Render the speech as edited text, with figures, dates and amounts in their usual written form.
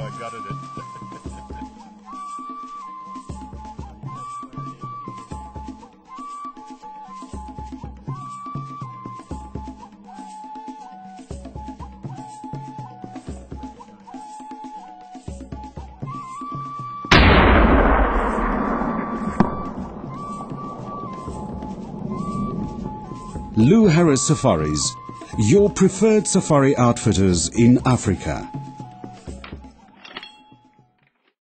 I gutted it. Lew Harris Safaris, your preferred safari outfitters in Africa.